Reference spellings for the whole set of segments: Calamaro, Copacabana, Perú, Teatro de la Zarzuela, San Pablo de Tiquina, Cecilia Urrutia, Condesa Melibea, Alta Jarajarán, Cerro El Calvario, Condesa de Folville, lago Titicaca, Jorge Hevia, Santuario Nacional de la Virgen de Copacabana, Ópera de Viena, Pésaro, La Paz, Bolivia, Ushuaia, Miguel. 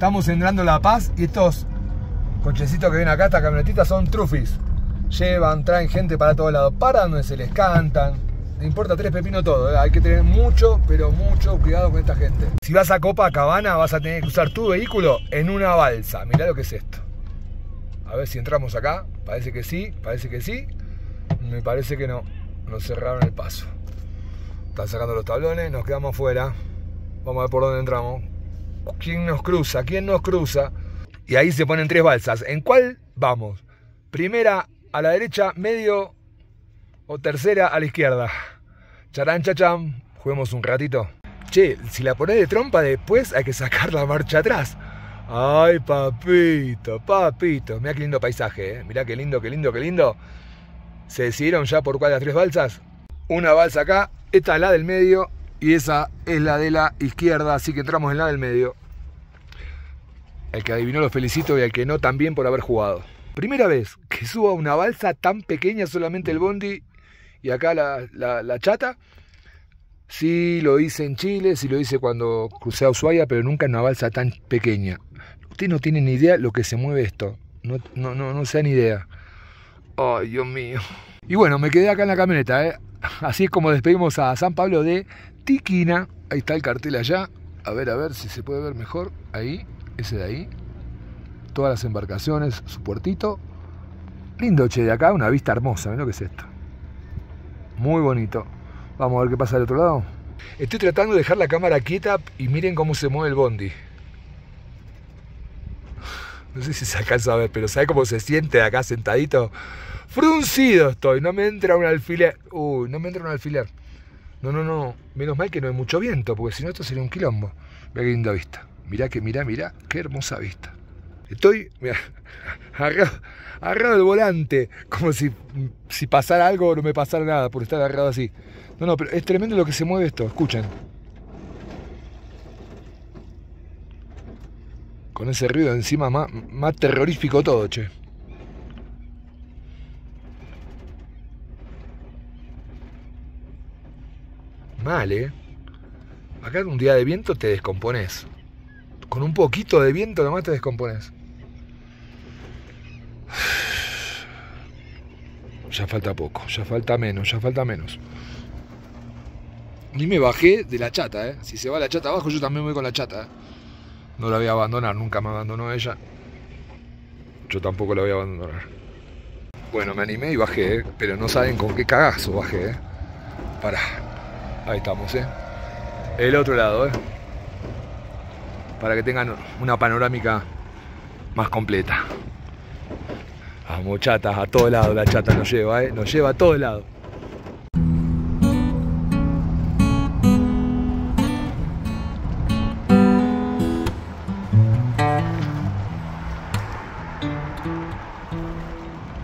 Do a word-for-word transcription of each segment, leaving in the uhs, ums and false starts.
Estamos entrando en La Paz y estos cochecitos que ven acá, estas camionetitas, son trufis. Llevan, traen gente para todos lados, para donde se les cantan. Le importa tres pepinos todo, ¿eh? Hay que tener mucho, pero mucho cuidado con esta gente. Si vas a Copacabana vas a tener que usar tu vehículo en una balsa. Mirá lo que es esto. A ver si entramos acá. Parece que sí, parece que sí. Me parece que no. Nos cerraron el paso. Están sacando los tablones, nos quedamos afuera. Vamos a ver por dónde entramos. ¿Quién nos cruza? ¿Quién nos cruza? Y ahí se ponen tres balsas. ¿En cuál vamos? Primera a la derecha, medio o tercera a la izquierda. Charán, chachán. Juguemos un ratito. Che, si la ponés de trompa después hay que sacar la marcha atrás. Ay, papito, papito. Mirá qué lindo paisaje, ¿eh? Mirá qué lindo, qué lindo, qué lindo. ¿Se decidieron ya por cuál de las tres balsas? Una balsa acá, esta es la del medio y esa es la de la izquierda, así que entramos en la del medio. Al que adivinó lo felicito y al que no también por haber jugado. Primera vez que subo a una balsa tan pequeña, solamente el bondi y acá la, la, la chata. Sí, lo hice en Chile, sí lo hice cuando crucé a Ushuaia, pero nunca en una balsa tan pequeña. Ustedes no tienen ni idea lo que se mueve esto. No, no, no, no se dan idea. Ay, oh, Dios mío. Y bueno, me quedé acá en la camioneta, ¿eh? Así es como despedimos a San Pablo de Tiquina. Ahí está el cartel allá. A ver, a ver si se puede ver mejor. Ahí, ese de ahí. Todas las embarcaciones, su puertito. Lindo, che, de acá, una vista hermosa. Mirá lo que es esto. Muy bonito. Vamos a ver qué pasa del otro lado. Estoy tratando de dejar la cámara quieta y miren cómo se mueve el bondi. No sé si se alcanza a ver, pero ¿sabés cómo se siente de acá sentadito? Fruncido estoy, no me entra un alfiler. Uy, no me entra un alfiler. No, no, no, menos mal que no hay mucho viento, porque si no esto sería un quilombo. Mirá qué linda vista. Mirá, que, mirá, mirá, qué hermosa vista. Estoy, mirá, agarrado, agarrado el volante, como si, si pasara algo o no me pasara nada, por estar agarrado así. No, no, pero es tremendo lo que se mueve esto, escuchen. Con ese ruido encima, más, más terrorífico todo, che. Mal, ¿eh? Acá un día de viento te descompones. Con un poquito de viento nomás te descompones. Ya falta poco, ya falta menos, ya falta menos. Ni me bajé de la chata, ¿eh? Si se va la chata abajo, yo también voy con la chata, ¿eh? No la voy a abandonar, nunca me abandonó ella. Yo tampoco la voy a abandonar. Bueno, me animé y bajé, ¿eh? Pero no saben con qué cagazo bajé, ¿eh? Pará. Ahí estamos, ¿eh? El otro lado, ¿eh? Para que tengan una panorámica más completa. Vamos, chatas, a todos lados la chata nos lleva, ¿eh? Nos lleva a todos lados.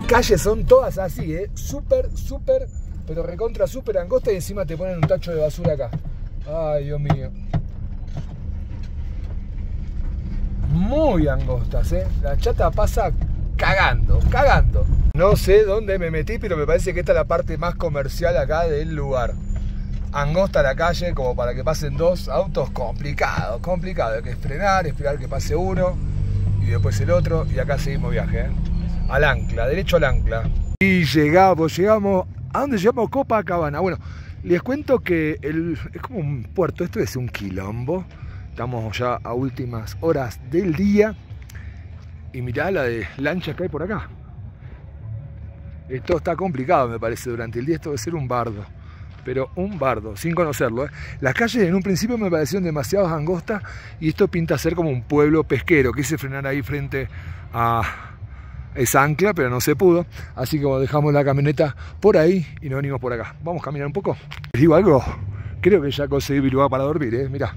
Calles son todas así, ¿eh? Súper, súper, pero recontra súper angosta y encima te ponen un tacho de basura acá. Ay, Dios mío. Muy angostas, ¿eh? La chata pasa cagando, cagando. No sé dónde me metí, pero me parece que esta es la parte más comercial acá del lugar. Angosta la calle, como para que pasen dos autos, complicado, complicado. Hay que frenar, esperar que pase uno y después el otro y acá seguimos viaje, ¿eh? Al ancla, derecho al ancla. Y llegamos, llegamos... ¿A dónde llegamos? Copacabana. Bueno, les cuento que el, es como un puerto, esto es un quilombo. Estamos ya a últimas horas del día. Y mirá la de lanchas que hay por acá. Esto está complicado, me parece, durante el día. Esto debe ser un bardo. Pero un bardo, sin conocerlo, ¿eh? Las calles en un principio me parecieron demasiado angostas. Y esto pinta ser como un pueblo pesquero. Quise frenar ahí frente a... es ancla, pero no se pudo, así que dejamos la camioneta por ahí y nos venimos por acá. Vamos a caminar un poco. ¿Les digo algo? Creo que ya conseguí mi lugar para dormir, ¿eh? Mirá,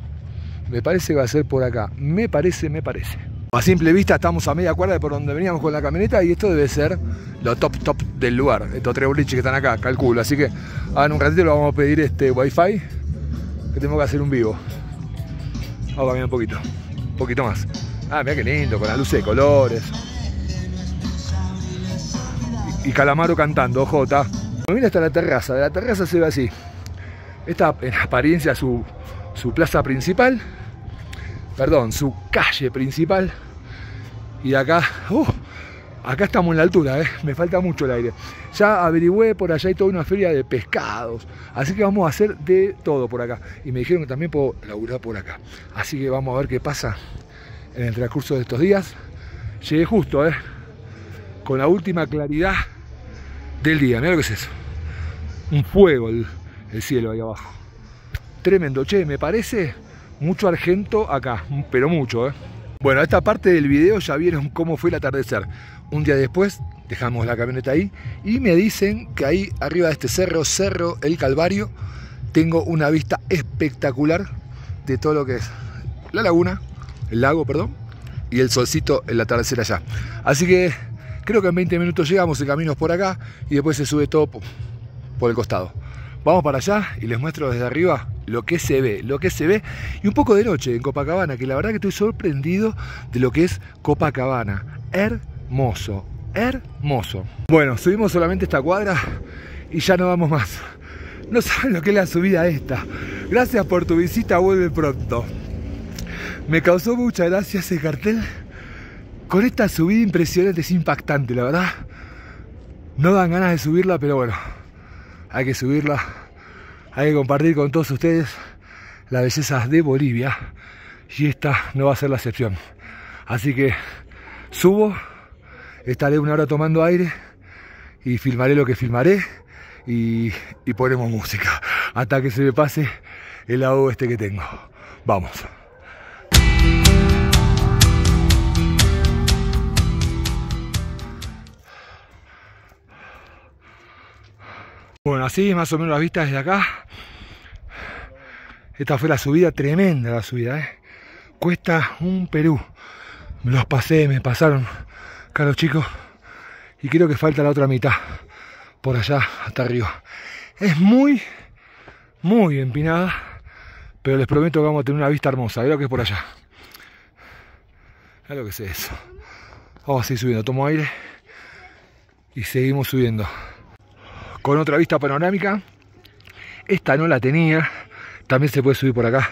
me parece que va a ser por acá. Me parece, me parece. A simple vista estamos a media cuadra de por donde veníamos con la camioneta y esto debe ser lo top top del lugar. Estos tres boliches que están acá, calculo. Así que ahora en un ratito le vamos a pedir este wifi, que tengo que hacer un vivo. Vamos a caminar un poquito, un poquito más. Ah, mirá qué lindo, con las luces de colores. Y Calamaro cantando, Jota. Me viene hasta la terraza, de la terraza se ve así. Esta en apariencia su, su plaza principal. perdón, su calle principal. Y acá, uh, acá estamos en la altura, ¿eh? Me falta mucho el aire. Ya averigüé, por allá hay toda una feria de pescados, así que vamos a hacer de todo por acá. Y me dijeron que también puedo laburar por acá. Así que vamos a ver qué pasa en el transcurso de estos días. Llegué justo, ¿eh? Con la última claridad del día. Mirá lo que es eso. Un fuego el, el cielo ahí abajo. Tremendo, che, me parece mucho argento acá, pero mucho, ¿eh? Bueno, esta parte del video ya vieron cómo fue el atardecer. Un día después dejamos la camioneta ahí y me dicen que ahí arriba de este cerro, Cerro El Calvario, tengo una vista espectacular de todo lo que es la laguna, el lago, perdón, y el solcito en el atardecer allá. Así que creo que en veinte minutos llegamos, el camino es por acá y después se sube todo por el costado. Vamos para allá y les muestro desde arriba lo que se ve, lo que se ve y un poco de noche en Copacabana, que la verdad que estoy sorprendido de lo que es Copacabana. Hermoso, hermoso. Bueno, subimos solamente esta cuadra y ya no vamos más. No saben lo que es la subida esta. Gracias por tu visita, vuelve pronto. Me causó mucha gracia ese cartel con esta subida impresionante, es impactante, la verdad. No dan ganas de subirla, pero bueno, hay que subirla. Hay que compartir con todos ustedes las bellezas de Bolivia y esta no va a ser la excepción. Así que subo, estaré una hora tomando aire y filmaré lo que filmaré y, y ponemos música hasta que se me pase el lado este que tengo. Vamos. Bueno, así más o menos las vistas desde acá. Esta fue la subida, tremenda la subida, ¿eh? Cuesta un Perú. Me los pasé, me pasaron acá los chicos. Y creo que falta la otra mitad, por allá hasta arriba. Es muy, muy empinada, pero les prometo que vamos a tener una vista hermosa. Mirá lo que es por allá. Mirá lo que es eso. Vamos a seguir subiendo, tomo aire y seguimos subiendo. Con otra vista panorámica, esta no la tenía, también se puede subir por acá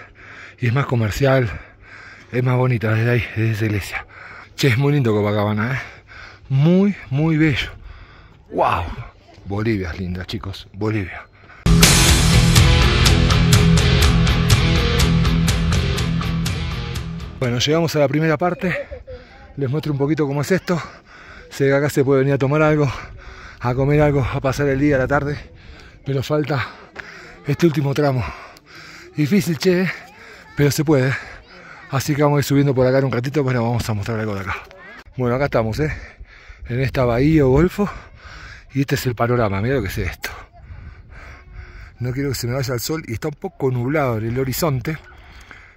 y es más comercial, es más bonita desde ahí, desde esa iglesia. Che, es muy lindo Copacabana, ¿eh? Muy, muy bello. ¡Wow! Bolivia es linda, chicos, Bolivia. Bueno, llegamos a la primera parte, les muestro un poquito cómo es esto. Sé que acá se puede venir a tomar algo, a comer algo, a pasar el día, a la tarde, pero falta este último tramo. Difícil, che, pero se puede. Así que vamos a ir subiendo por acá en un ratito, pero vamos a mostrar algo de acá. Bueno, acá estamos, ¿eh? En esta bahía o golfo, y este es el panorama, mirá lo que es esto. No quiero que se me vaya el sol, y está un poco nublado en el horizonte,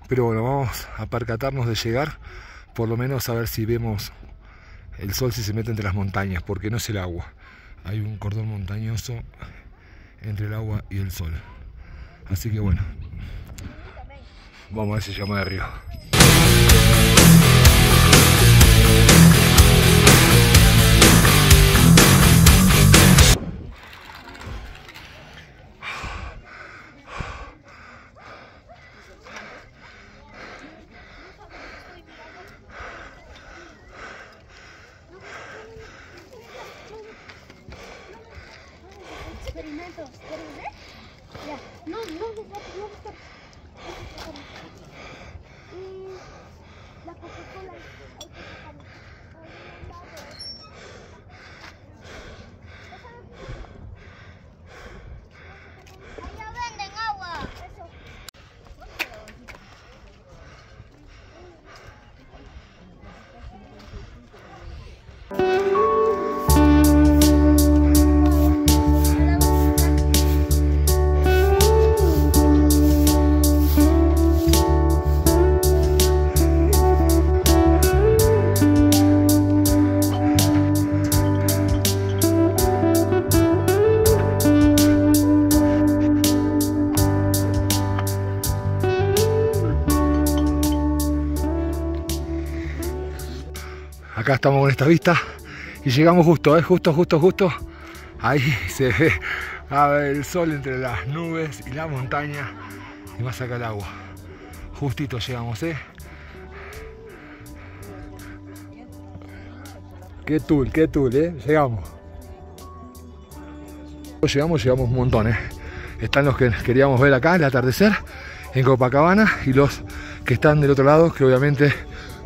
pero bueno, vamos a percatarnos de llegar, por lo menos a ver si vemos el sol si se mete entre las montañas, porque no es el agua. Hay un cordón montañoso entre el agua y el sol. Así que bueno, vamos a ver si llegamos de arriba. Acá estamos con esta vista y llegamos justo, ¿eh? Justo, justo, justo. Ahí se ve el sol entre las nubes y la montaña y más acá el agua. Justito llegamos, ¿eh? Qué tul, qué tul, ¿eh? Llegamos. Llegamos, llegamos un montón, ¿eh? Están los que queríamos ver acá, el atardecer, en Copacabana, y los que están del otro lado, que obviamente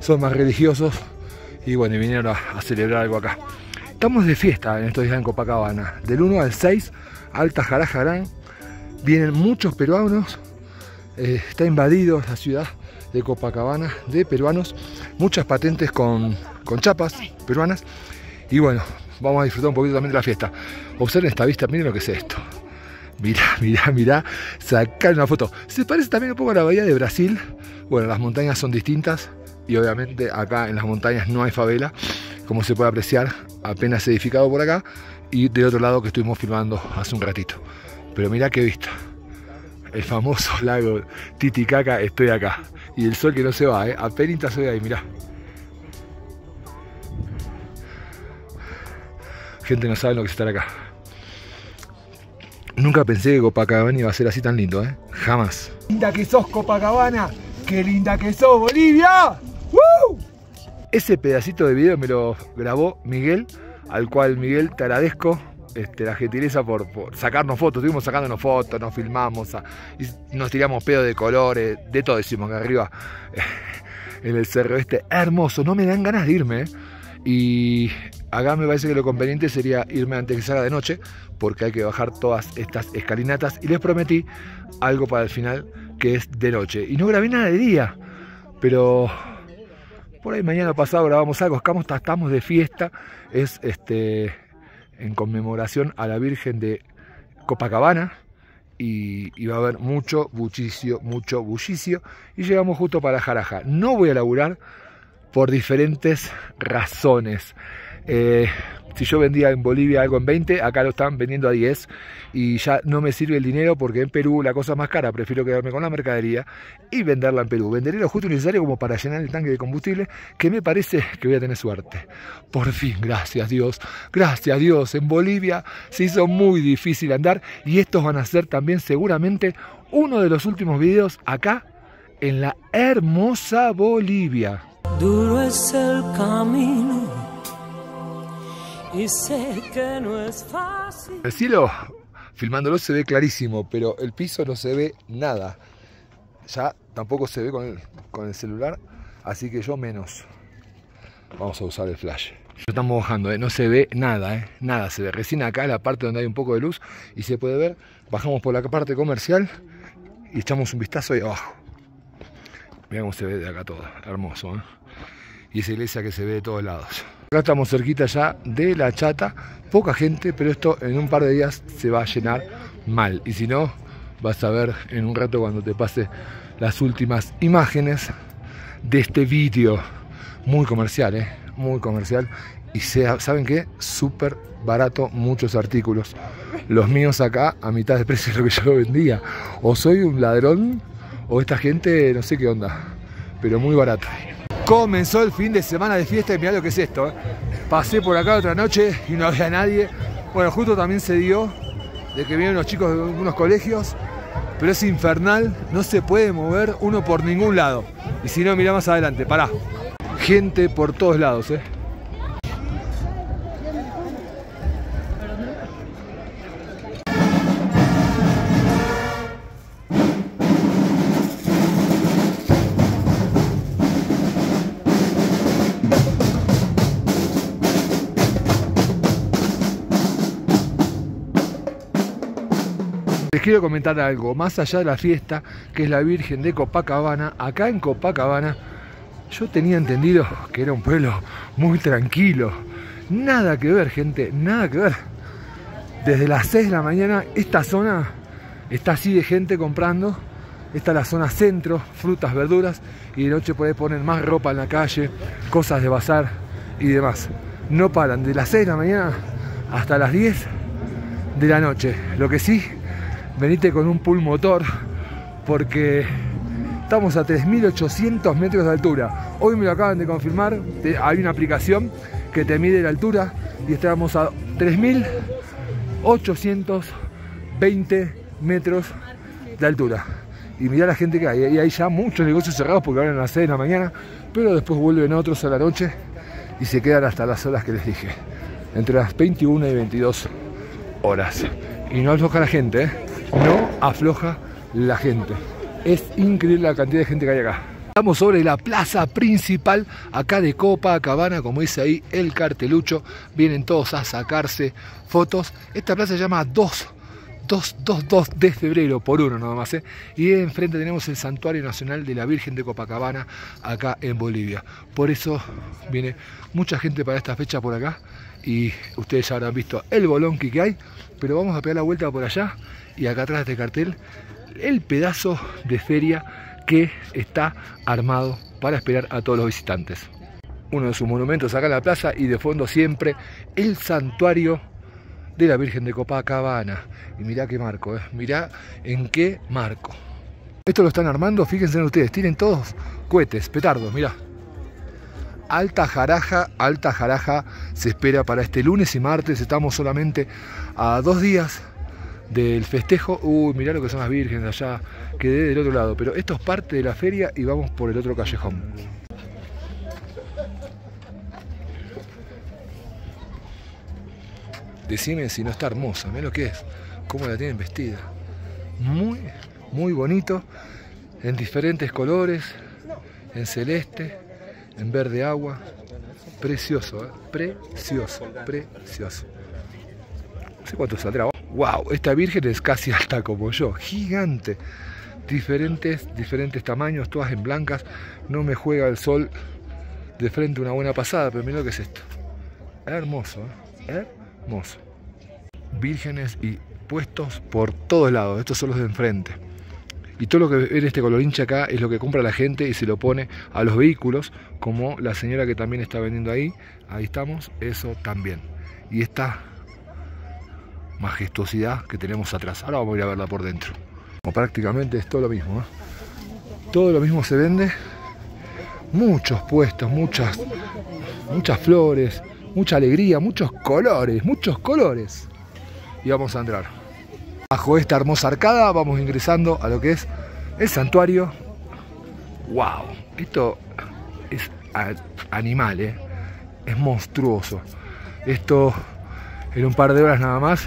son más religiosos, y bueno, y vinieron a, a celebrar algo acá. Estamos de fiesta en estos días en Copacabana, del uno al seis, Alta Jarajarán, vienen muchos peruanos, eh, está invadido la ciudad de Copacabana de peruanos, muchas patentes con, con chapas peruanas, y bueno, vamos a disfrutar un poquito también de la fiesta. Observen esta vista, miren lo que es esto. Mirá, mirá, mirá, sacar una foto. Se parece también un poco a la bahía de Brasil. Bueno, las montañas son distintas y obviamente acá en las montañas no hay favela, como se puede apreciar, apenas edificado por acá y del otro lado que estuvimos filmando hace un ratito. Pero mirá qué vista. El famoso lago Titicaca, estoy acá. Y el sol que no se va, ¿eh? Apenas se ve ahí, mirá. Gente, no sabe lo que es estar acá. Nunca pensé que Copacabana iba a ser así tan lindo, ¿eh? Jamás. ¡Qué linda que sos, Copacabana! ¡Qué linda que sos, Bolivia! ¡Woo! Ese pedacito de video me lo grabó Miguel, al cual, Miguel, te agradezco este, la gentileza por, por sacarnos fotos. Estuvimos sacándonos fotos, nos filmamos, a, y nos tiramos pedos de colores, de todo hicimos acá arriba, en el cerro este. Hermoso, no me dan ganas de irme, ¿eh? Y acá me parece que lo conveniente sería irme antes que salga de noche, porque hay que bajar todas estas escalinatas. Y les prometí algo para el final, que es de noche. Y no grabé nada de día, pero por ahí mañana pasado grabamos algo. Estamos de fiesta, es este, en conmemoración a la Virgen de Copacabana. Y, y va a haber mucho bullicio, mucho bullicio. Y llegamos justo para Jaraja. No voy a laburar por diferentes razones. Eh, si yo vendía en Bolivia algo en veinte, acá lo están vendiendo a diez y ya no me sirve el dinero porque en Perú la cosa es más cara. Prefiero quedarme con la mercadería y venderla en Perú. Venderé lo justo y necesario como para llenar el tanque de combustible, que me parece que voy a tener suerte. Por fin, gracias Dios, gracias Dios. En Bolivia se hizo muy difícil andar y estos van a ser también seguramente uno de los últimos videos acá en la hermosa Bolivia. Duro es el camino y sé que no es fácil. El cielo, filmándolo, se ve clarísimo, pero el piso no se ve nada. Ya tampoco se ve con el, con el celular, así que yo menos. Vamos a usar el flash. Estamos bajando, ¿eh? No se ve nada, ¿eh? Nada se ve. Recién acá la parte donde hay un poco de luz y se puede ver. Bajamos por la parte comercial y echamos un vistazo ahí abajo. Mirá cómo se ve de acá todo, hermoso, ¿eh? Y esa iglesia que se ve de todos lados. Acá estamos cerquita ya de La Chata, poca gente, pero esto en un par de días se va a llenar mal. Y si no, vas a ver en un rato cuando te pase las últimas imágenes de este vídeo. Muy comercial, ¿eh? Muy comercial. Y sea, ¿saben qué? Súper barato, muchos artículos. Los míos acá a mitad de precio de lo que yo vendía. O soy un ladrón, o esta gente, no sé qué onda, pero muy barata. Comenzó el fin de semana de fiesta y mirá lo que es esto, ¿eh? Pasé por acá otra noche y no había nadie. Bueno, justo también se dio de que vienen los chicos de unos colegios, pero es infernal, no se puede mover uno por ningún lado. Y si no, mirá más adelante, pará. Gente por todos lados, ¿eh? Quiero comentar algo, más allá de la fiesta, que es la Virgen de Copacabana, acá en Copacabana yo tenía entendido que era un pueblo muy tranquilo. Nada que ver, gente, nada que ver. Desde las seis de la mañana esta zona está así de gente comprando. Esta es la zona centro, frutas, verduras, y de noche podés poner más ropa en la calle, cosas de bazar y demás. No paran, de las seis de la mañana hasta las diez de la noche. Lo que sí, venite con un pull motor porque estamos a tres mil ochocientos metros de altura. Hoy me lo acaban de confirmar, hay una aplicación que te mide la altura y estamos a tres mil ochocientos veinte metros de altura. Y mirá la gente que hay, y hay ya muchos negocios cerrados porque van a las seis de la mañana, pero después vuelven otros a la noche y se quedan hasta las horas que les dije, entre las veintiuna y veintidós horas. Y no afloja la gente, ¿eh? No afloja la gente. Es increíble la cantidad de gente que hay acá. Estamos sobre la plaza principal acá de Copacabana, como dice ahí el cartelucho. Vienen todos a sacarse fotos. Esta plaza se llama dos de febrero, por uno nada más, ¿eh? Y enfrente tenemos el Santuario Nacional de la Virgen de Copacabana, acá en Bolivia. Por eso viene mucha gente para esta fecha por acá, y ustedes ya habrán visto el bolonqui que hay, pero vamos a pegar la vuelta por allá, y acá atrás de este cartel, el pedazo de feria que está armado para esperar a todos los visitantes. Uno de sus monumentos acá en la plaza, y de fondo siempre el Santuario de la Virgen de Copacabana. Y mirá qué marco, ¿eh? Mirá en qué marco. Esto lo están armando, fíjense en ustedes, tienen todos cohetes, petardos, mirá. Alta Jaraja, Alta Jaraja se espera para este lunes y martes. Estamos solamente a dos días del festejo. Uy, mirá lo que son las vírgenes allá. Quedé del otro lado, pero esto es parte de la feria y vamos por el otro callejón. Decime si no está hermosa, mirá lo que es, cómo la tienen vestida. Muy, muy bonito, en diferentes colores, en celeste, en verde agua. Precioso, ¿eh? Precioso, precioso. No sé cuánto saldrá. ¡Wow! Esta virgen es casi alta como yo, gigante. Diferentes, diferentes tamaños, todas en blancas. No me juega el sol de frente una buena pasada, pero mirá lo que es esto. Hermoso, ¿eh? ¿Eh? Hermoso. Vírgenes y puestos por todos lados. Estos son los de enfrente. Y todo lo que ven este colorinche acá es lo que compra la gente y se lo pone a los vehículos, como la señora que también está vendiendo ahí. Ahí estamos, eso también. Y esta majestuosidad que tenemos atrás. Ahora vamos a ir a verla por dentro. Como prácticamente es todo lo mismo, ¿eh? Todo lo mismo se vende. Muchos puestos, muchas, muchas flores. Mucha alegría, muchos colores, muchos colores. Y vamos a entrar. Bajo esta hermosa arcada vamos ingresando a lo que es el santuario. ¡Wow! Esto es animal, ¿eh? Es monstruoso. Esto en un par de horas nada más.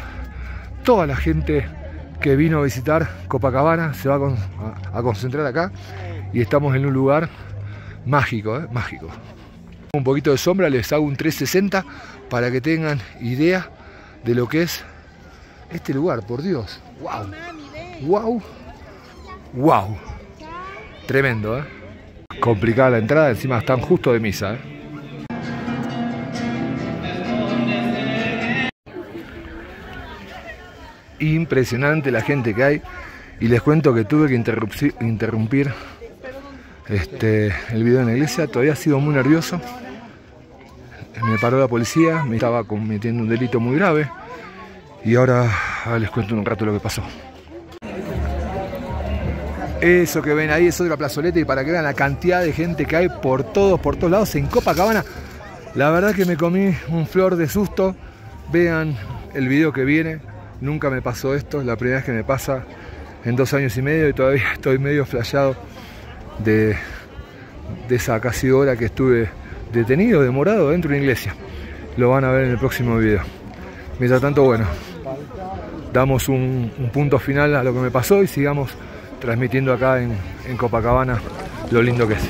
Toda la gente que vino a visitar Copacabana se va a, con, a, a concentrar acá. Y estamos en un lugar mágico, ¿eh? Mágico. Un poquito de sombra, les hago un trescientos sesenta para que tengan idea de lo que es este lugar, por Dios. ¡Wow! ¡Wow! ¡Wow! Tremendo, ¿eh? Complicada la entrada, encima están justo de misa, ¿eh? Impresionante la gente que hay. Y les cuento que tuve que interrumpir, interrumpir Este, el video en la iglesia. Todavía ha sido muy nervioso. Me paró la policía, me estaba cometiendo un delito muy grave. Y ahora les cuento un rato lo que pasó. Eso que ven ahí es otra plazoleta, y para que vean la cantidad de gente que hay por todos, por todos lados en Copacabana. La verdad que me comí un flor de susto. Vean el video que viene. Nunca me pasó esto, es la primera vez que me pasa en dos años y medio, y todavía estoy medio flasheado De, de esa casi hora que estuve detenido, demorado dentro de una iglesia. Lo van a ver en el próximo video. Mientras tanto, bueno, damos un, un punto final a lo que me pasó y sigamos transmitiendo acá en, en Copacabana lo lindo que es.